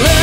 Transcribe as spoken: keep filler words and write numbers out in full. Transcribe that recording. So